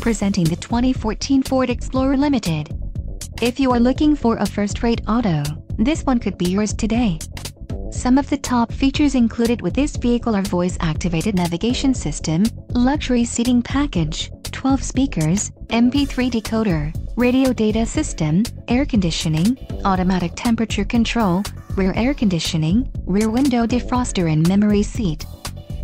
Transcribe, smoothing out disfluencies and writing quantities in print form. Presenting the 2014 Ford Explorer Limited. If you are looking for a first-rate auto, this one could be yours today. Some of the top features included with this vehicle are voice-activated navigation system, luxury seating package, 12 speakers, MP3 decoder, radio data system, air conditioning, automatic temperature control, rear air conditioning, rear window defroster and memory seat.